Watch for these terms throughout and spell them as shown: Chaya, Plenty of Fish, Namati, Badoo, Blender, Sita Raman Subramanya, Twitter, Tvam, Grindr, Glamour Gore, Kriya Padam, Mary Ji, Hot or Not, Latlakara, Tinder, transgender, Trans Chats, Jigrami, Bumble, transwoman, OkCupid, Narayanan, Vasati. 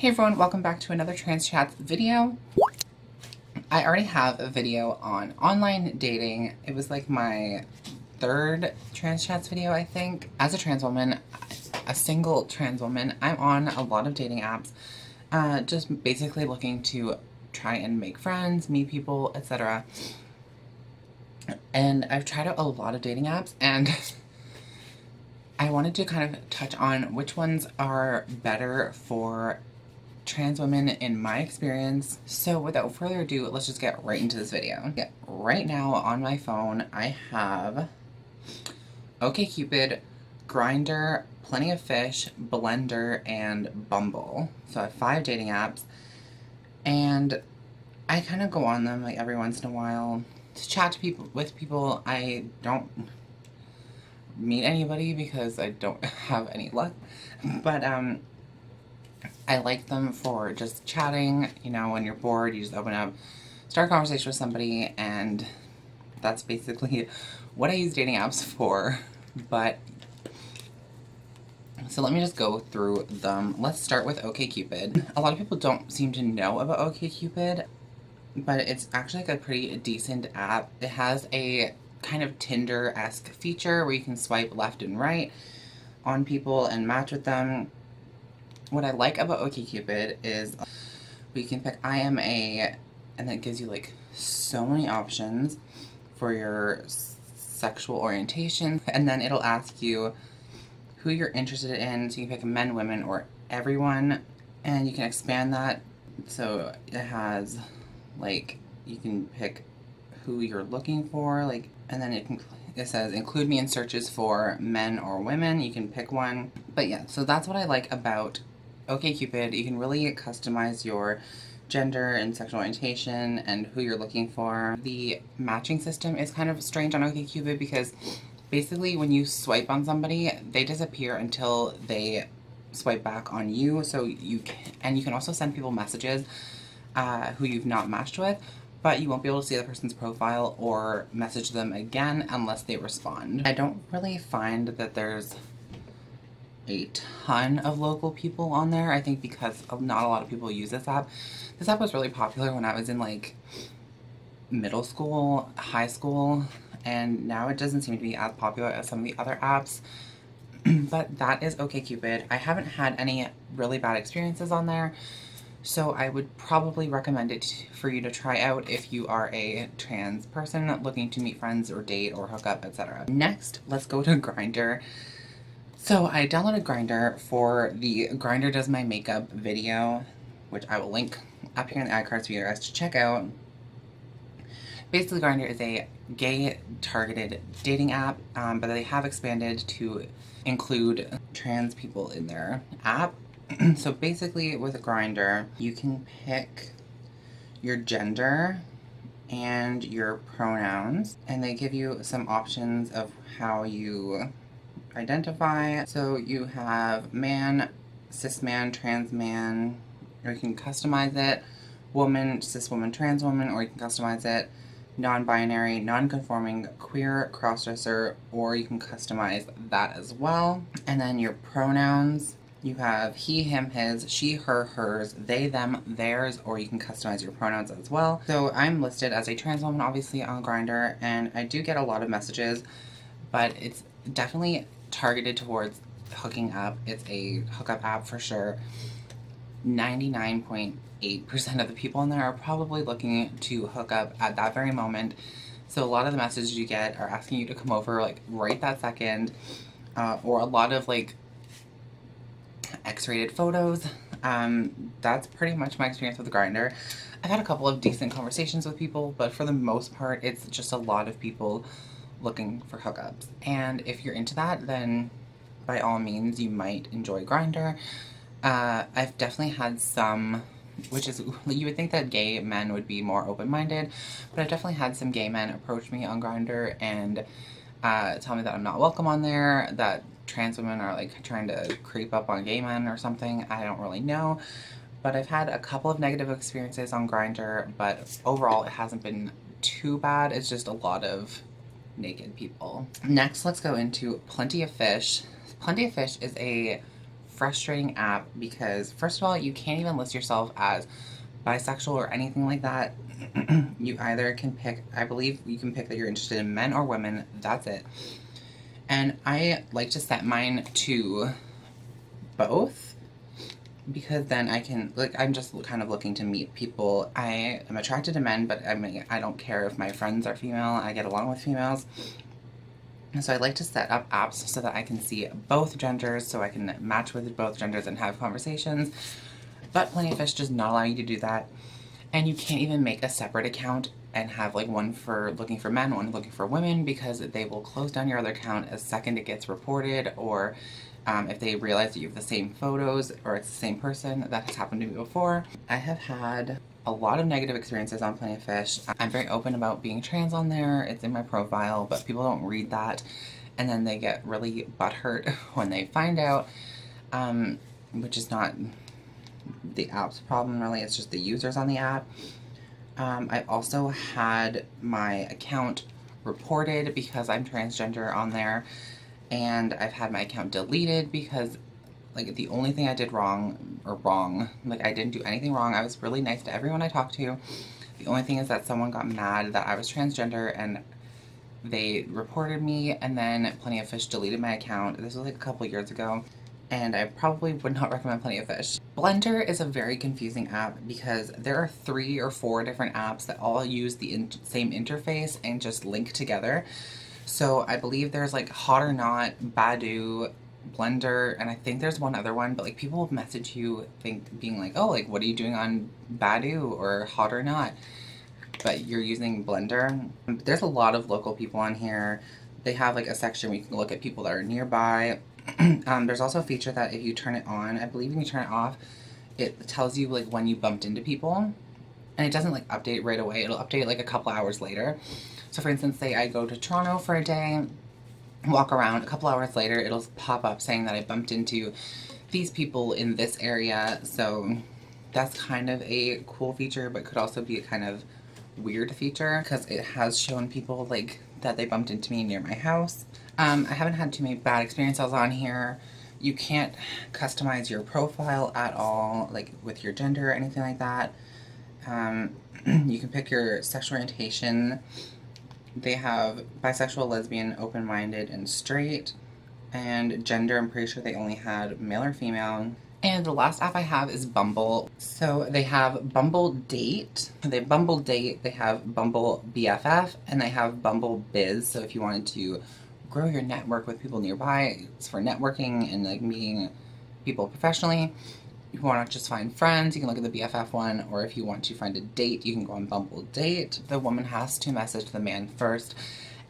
Hey everyone, welcome back to another Trans Chats video. I already have a video on online dating. It was like my third Trans Chats video, I think. As a trans woman, a single trans woman, I'm on a lot of dating apps, just basically looking to try and make friends, meet people, etc. And I've tried out a lot of dating apps, and I wanted to kind of touch on which ones are better for trans women in my experience. So without further ado, let's just get right into this video. Right now on my phone, I have OkCupid, Grindr, Plenty of Fish, Blender, and Bumble. So I have 5 dating apps, and I kind of go on them like every once in a while to chat to people. I don't meet anybody because I don't have any luck, but I like them for just chatting. You know, when you're bored, you just open up, start a conversation with somebody, and that's basically what I use dating apps for. But, so let me just go through them. Let's start with OkCupid. A lot of people don't seem to know about OkCupid, but it's actually like a pretty decent app. It has a kind of Tinder-esque feature where you can swipe left and right on people and match with them. What I like about OkCupid is we can pick I am a, and that gives you like so many options for your sexual orientation, and then it'll ask you who you're interested in, so you can pick men, women, or everyone, and you can expand that. So it has like, you can pick who you're looking for, like, and then it says include me in searches for men or women. You can pick one. But yeah, so that's what I like about OkCupid. You can really customize your gender and sexual orientation and who you're looking for. The matching system is kind of strange on OkCupid because basically when you swipe on somebody, they disappear until they swipe back on you. So you can also send people messages who you've not matched with, but you won't be able to see the person's profile or message them again unless they respond. I don't really find that there's a ton of local people on there. I think because not a lot of people use this app. This app was really popular when I was in like middle school, high school, and now it doesn't seem to be as popular as some of the other apps. But that is OkCupid. I haven't had any really bad experiences on there, so I would probably recommend it for you to try out if you are a trans person looking to meet friends or date or hook up, etc. Next, let's go to Grindr. So I downloaded Grindr for the Grindr Does My Makeup video, which I will link up here in the ad cards for you guys to check out. Basically, Grindr is a gay-targeted dating app, but they have expanded to include trans people in their app. So basically with Grindr, you can pick your gender and your pronouns, and they give you some options of how you identify. So you have man, cis man, trans man, or you can customize it, woman, cis woman, trans woman, or you can customize it, non-binary, non-conforming, queer, crossdresser, or you can customize that as well. And then your pronouns. You have he, him, his, she, her, hers, they, them, theirs, or you can customize your pronouns as well. So I'm listed as a trans woman, obviously, on Grindr, and I do get a lot of messages, but it's definitely targeted towards hooking up. It's a hookup app for sure. 99.8% of the people in there are probably looking to hook up at that very moment. So a lot of the messages you get are asking you to come over, like, right that second, or a lot of, like, X-rated photos. That's pretty much my experience with Grindr. I've had a couple of decent conversations with people, but for the most part, it's just a lot of people looking for hookups. And if you're into that, then by all means, you might enjoy Grindr. I've definitely had some, which is, you would think that gay men would be more open-minded, but I've definitely had some gay men approach me on Grindr and tell me that I'm not welcome on there, that trans women are like trying to creep up on gay men or something. I don't really know, but I've had a couple of negative experiences on Grindr, but overall it hasn't been too bad. It's just a lot of naked people. Next, let's go into Plenty of Fish. Plenty of Fish is a frustrating app because, first of all, you can't even list yourself as bisexual or anything like that. You either can pick, I believe you can pick that you're interested in men or women. That's it. And I like to set mine to both because then I can, like, I'm just kind of looking to meet people. I am attracted to men, but I mean, I don't care if my friends are female. I get along with females. And so I like to set up apps so that I can see both genders, so I can match with both genders and have conversations. But Plenty of Fish does not allow you to do that. And you can't even make a separate account and have like one for looking for men, one looking for women, because they will close down your other account the second it gets reported, or if they realize that you have the same photos or it's the same person. That has happened to me before. I have had a lot of negative experiences on Plenty of Fish. I'm very open about being trans on there. It's in my profile, but people don't read that. And then they get really butthurt when they find out, which is not the app's problem, really. It's just the users on the app. I also had my account reported because I'm transgender on there, and I've had my account deleted because, like, the only thing I did wrong, like, I didn't do anything wrong. I was really nice to everyone I talked to. The only thing is that someone got mad that I was transgender and they reported me, and then Plenty of Fish deleted my account. This was like a couple years ago. And I probably would not recommend Plenty of Fish. Blender is a very confusing app because there are 3 or 4 different apps that all use the same interface and just link together. So I believe there's like Hot or Not, Badoo, Blender, and I think there's one other one, but like people will message you being like, oh, like, what are you doing on Badoo or Hot or Not? But you're using Blender. There's a lot of local people on here. They have like a section where you can look at people that are nearby. There's also a feature that if you turn it on, I believe when you turn it off, it tells you like when you bumped into people, and it doesn't like update right away. It'll update like a couple hours later. So for instance, say I go to Toronto for a day, walk around, a couple hours later, it'll pop up saying that I bumped into these people in this area. So that's kind of a cool feature, but could also be a kind of weird feature because it has shown people like that they bumped into me near my house. I haven't had too many bad experiences on here. You can't customize your profile at all, like with your gender or anything like that. You can pick your sexual orientation. They have bisexual, lesbian, open-minded, and straight. And gender, I'm pretty sure they only had male or female. And the last app I have is Bumble. So they have Bumble Date, they have Bumble BFF, and they have Bumble Biz. So if you wanted to grow your network with people nearby, it's for networking and like meeting people professionally. If you want to just find friends, you can look at the BFF one, or if you want to find a date, you can go on Bumble Date. The woman has to message the man first.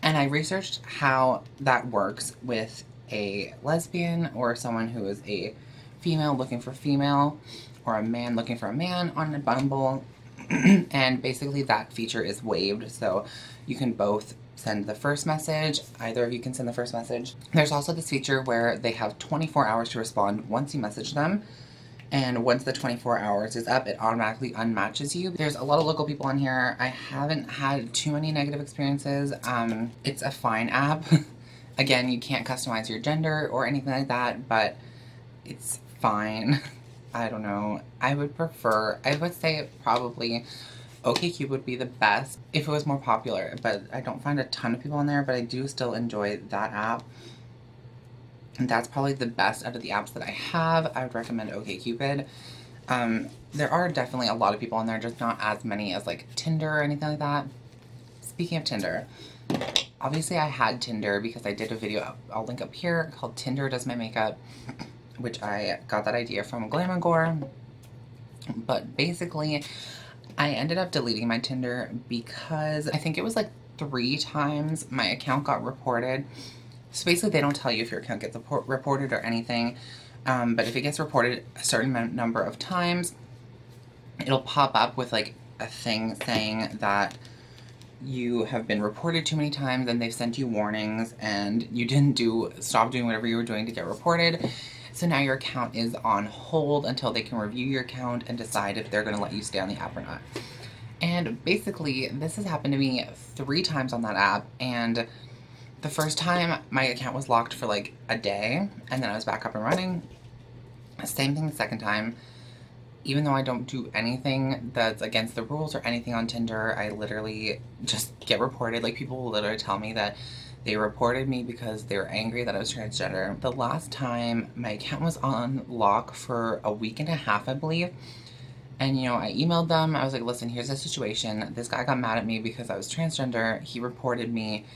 And I researched how that works with a lesbian or someone who is a female looking for female, or a man looking for a man on a Bumble. And basically that feature is waived, so you can both send the first message. Either of you can send the first message. There's also this feature where they have 24 hours to respond once you message them. And once the 24 hours is up, it automatically unmatches you. There's a lot of local people on here. I haven't had too many negative experiences. It's a fine app. Again, you can't customize your gender or anything like that, but it's fine. I don't know. I would say probably OkCupid would be the best if it was more popular, but I don't find a ton of people on there, but I do still enjoy that app. And that's probably the best out of the apps that I have. I would recommend OkCupid. There are definitely a lot of people on there, just not as many as like Tinder or anything like that. Speaking of Tinder, obviously I had Tinder because I did a video, I'll link up here, called Tinder Does My Makeup, which I got that idea from Glamour Gore. But basically, I ended up deleting my Tinder because I think it was like 3 times my account got reported. So basically they don't tell you if your account gets reported or anything, but if it gets reported a certain number of times, it'll pop up with like a thing saying that you have been reported too many times and they've sent you warnings and you didn't stop doing whatever you were doing to get reported. So now your account is on hold until they can review your account and decide if they're going to let you stay on the app or not. And basically this has happened to me 3 times on that app, and the first time my account was locked for like a day, and then I was back up and running. Same thing the second time. Even though I don't do anything that's against the rules or anything on Tinder, I literally just get reported. Like, people will literally tell me that they reported me because they were angry that I was transgender. The last time, my account was on lock for a week and a half, I believe. And, you know, I emailed them. I was like, listen, here's the situation. This guy got mad at me because I was transgender. He reported me.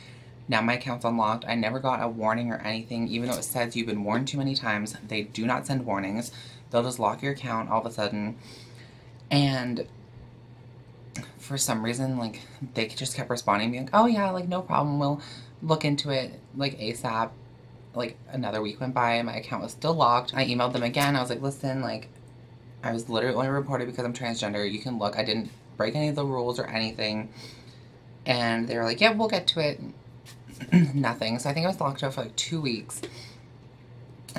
Now my account's unlocked. I never got a warning or anything, even though it says you've been warned too many times. They do not send warnings. They'll just lock your account all of a sudden. And for some reason, like, they just kept responding, being like, oh yeah, like, no problem, we'll look into it, like, ASAP. Like, another week went by, my account was still locked. I emailed them again. I was like, listen, like, I was literally only reported because I'm transgender. You can look. I didn't break any of the rules or anything. And they were like, yeah, we'll get to it. Nothing. So I think I was locked up for like 2 weeks.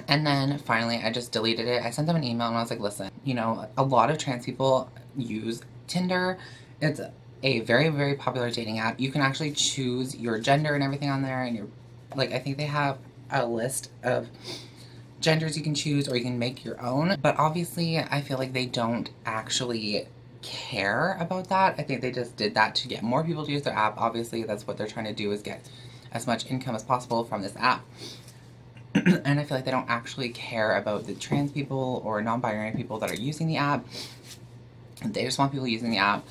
And then finally I just deleted it. I sent them an email and I was like, listen, you know, a lot of trans people use Tinder. It's a very, very popular dating app. You can actually choose your gender and everything on there, and you're like, I think they have a list of genders you can choose, or you can make your own. But obviously I feel like they don't actually care about that. I think they just did that to get more people to use their app. Obviously that's what they're trying to do, is get as much income as possible from this app. And I feel like they don't actually care about the trans people or non-binary people that are using the app. They just want people using the app.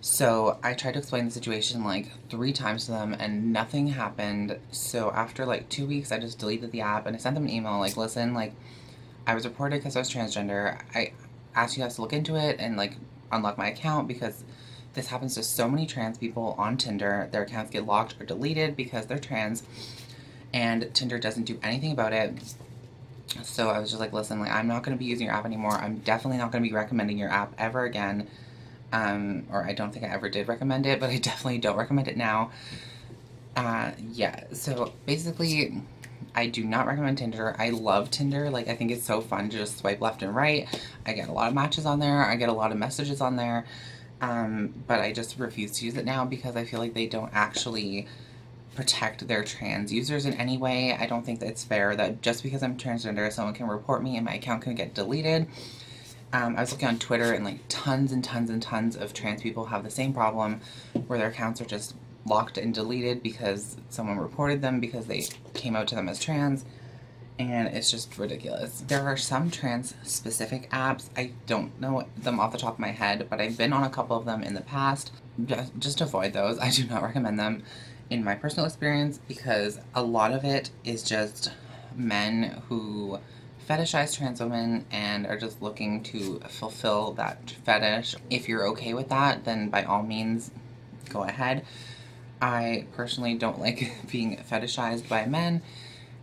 So I tried to explain the situation like 3 times to them and nothing happened. So after like 2 weeks, I just deleted the app and I sent them an email like, listen, like, I was reported because I was transgender. I asked you guys to look into it and like unlock my account, because this happens to so many trans people on Tinder. Their accounts get locked or deleted because they're trans, and Tinder doesn't do anything about it. So I was just like, listen, like, I'm not going to be using your app anymore. I'm definitely not going to be recommending your app ever again. Or I don't think I ever did recommend it, but I definitely don't recommend it now. Yeah, so basically I do not recommend Tinder. I love Tinder. Like, I think it's so fun to just swipe left and right. I get a lot of matches on there. I get a lot of messages on there. But I just refuse to use it now because I feel like they don't actually protect their trans users in any way. I don't think that it's fair that just because I'm transgender, someone can report me and my account can get deleted. I was looking on Twitter, and like tons and tons and tons of trans people have the same problem, where their accounts are just locked and deleted because someone reported them because they came out to them as trans. And it's just ridiculous. There are some trans-specific apps. I don't know them off the top of my head, but I've been on a couple of them in the past. Just avoid those. I do not recommend them in my personal experience, because a lot of it is just men who fetishize trans women and are just looking to fulfill that fetish. If you're okay with that, then by all means, go ahead. I personally don't like being fetishized by men,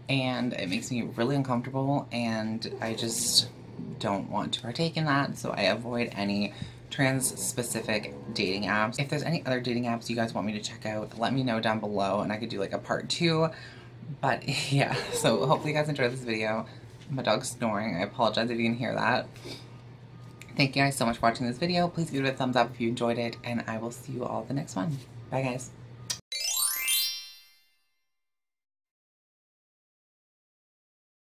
and it makes me really uncomfortable, and I just don't want to partake in that, so I avoid any trans-specific dating apps. If there's any other dating apps you guys want me to check out, let me know down below, and I could do like a part 2, but yeah, so hopefully you guys enjoyed this video. My dog's snoring, I apologize if you can hear that. Thank you guys so much for watching this video. Please give it a thumbs up if you enjoyed it, and I will see you all at the next one. Bye guys.